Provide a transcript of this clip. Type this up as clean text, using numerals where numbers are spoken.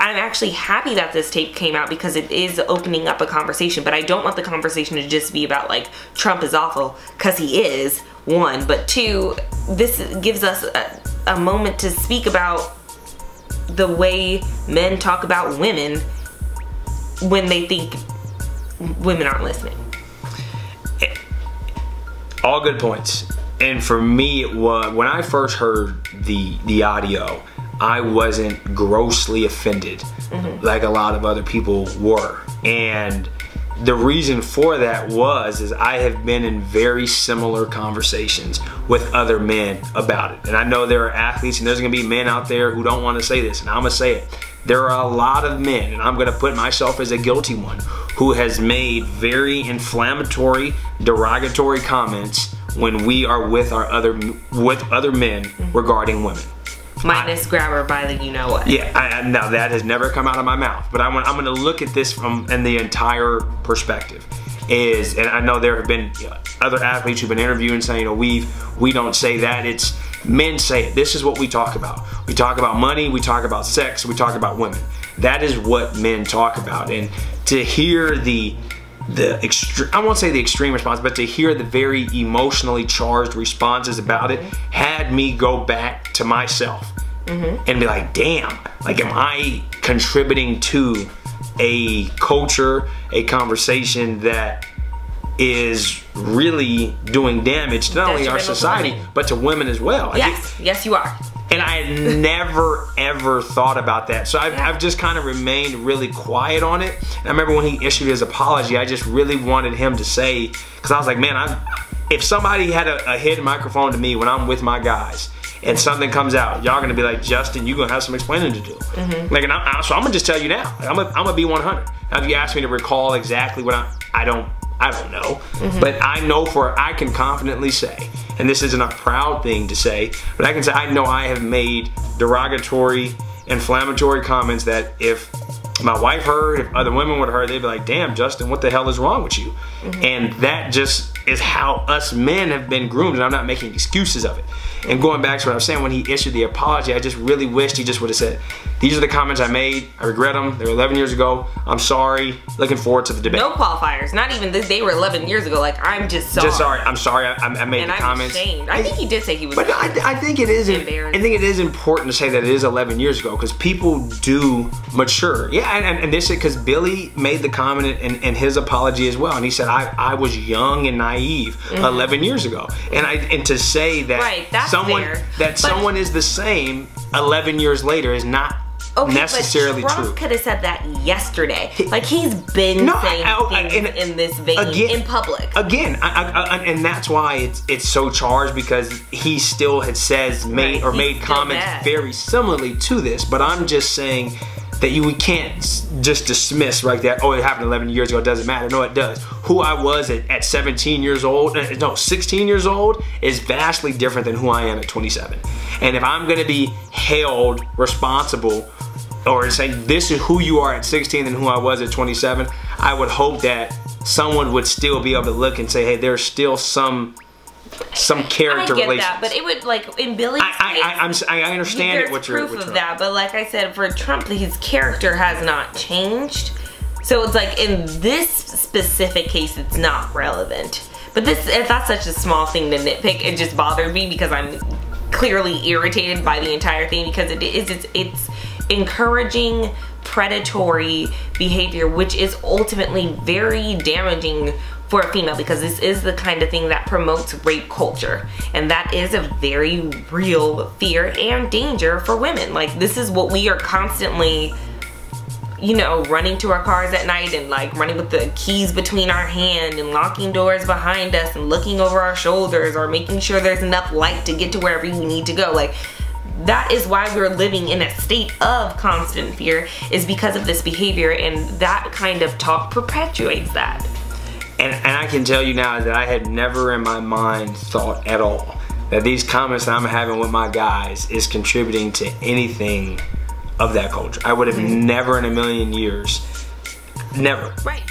I'm actually happy that this tape came out because it is opening up a conversation, but I don't want the conversation to just be about like Trump is awful, because he is, one, but two, this gives us a moment to speak about the way men talk about women when they think women aren't listening. All good points. And for me, it was, when I first heard the audio, I wasn't grossly offended like a lot of other people were. And the reason for that was, is I have been in very similar conversations with other men about it. And I know there are athletes, and there's gonna be men out there who don't wanna say this, and I'm gonna say it. There are a lot of men, and I'm gonna put myself as a guilty one, who has made very inflammatory, derogatory comments when we are with other men regarding women. Minus grab her by the you know what. Yeah, now that has never come out of my mouth, but I'm going to look at this from the entire perspective. And I know there have been other athletes who've been interviewed and saying, you know, we don't say that. It's men say it. This is what we talk about. We talk about money. We talk about sex. We talk about women. That is what men talk about. And to hear the extreme, I won't say the extreme response, but to hear the very emotionally charged responses about it had me go back to myself and be like, damn, like, am I contributing to a culture, a conversation that is really doing damage to not only our society, but to women as well? Yes, yes you are. And I had never, ever thought about that. So I've just kind of remained really quiet on it. And I remember when he issued his apology, I just really wanted him to say, because I was like, man, if somebody had a hidden microphone to me when I'm with my guys and something comes out, y'all gonna be like, Justin, you're gonna have some explaining to do. Like, and so I'm gonna just tell you now, like, I'm gonna be 100. Now if you ask me to recall exactly what I don't know, but I know I can confidently say, and this isn't a proud thing to say, but I can say I know I have made derogatory, inflammatory comments that if my wife heard, if other women would have heard, they'd be like, damn, Justin, what the hell is wrong with you? And that just is how us men have been groomed, and I'm not making excuses of it. And going back to what I was saying, when he issued the apology, I just really wished he just would have said, these are the comments I made, I regret them, they were 11 years ago, I'm sorry, looking forward to the debate. No qualifiers, not even this, they were 11 years ago, like, I'm just sorry. Just sorry, I'm sorry, I made the comments. And I'm ashamed. I think he did say he was I think it is embarrassing. I think it is important to say that it is 11 years ago, because people do mature. Yeah, and this is because Billy made the comment in his apology as well, and he said, I was young and naive 11 years ago. And to say that someone is the same 11 years later is not necessarily true. Trump could have said that yesterday. Like, he's been saying things in this vein in public. Again, and that's why it's so charged, because he still had made comments very similarly to this. But I'm just saying that we can't just dismiss like that, oh, it happened 11 years ago, it doesn't matter. No, it does. Who I was at 17 years old, no, 16 years old, is vastly different than who I am at 27. And if I'm gonna be held responsible or say this is who you are at 16 and who I was at 27, I would hope that someone would still be able to look and say, hey, there's still some character relations. I get that, but it would, like, in Billy's case, I understand it. What you're proof of that, but like I said, for Trump, his character has not changed. So it's like in this specific case, it's not relevant. But that's such a small thing to nitpick. It just bothered me because I'm clearly irritated by the entire thing, because it's encouraging predatory behavior, which is ultimately very damaging for a female, because this is the kind of thing that promotes rape culture, and that is a very real fear and danger for women. Like, this is what we are constantly, you know, running to our cars at night and like running with the keys between our hand and locking doors behind us and looking over our shoulders or making sure there's enough light to get to wherever you need to go. Like, that is why we're living in a state of constant fear, is because of this behavior, and that kind of talk perpetuates that. And I can tell you now that I had never in my mind thought at all that these comments that I'm having with my guys is contributing to anything of that culture. I would have never in a million years, never. Right.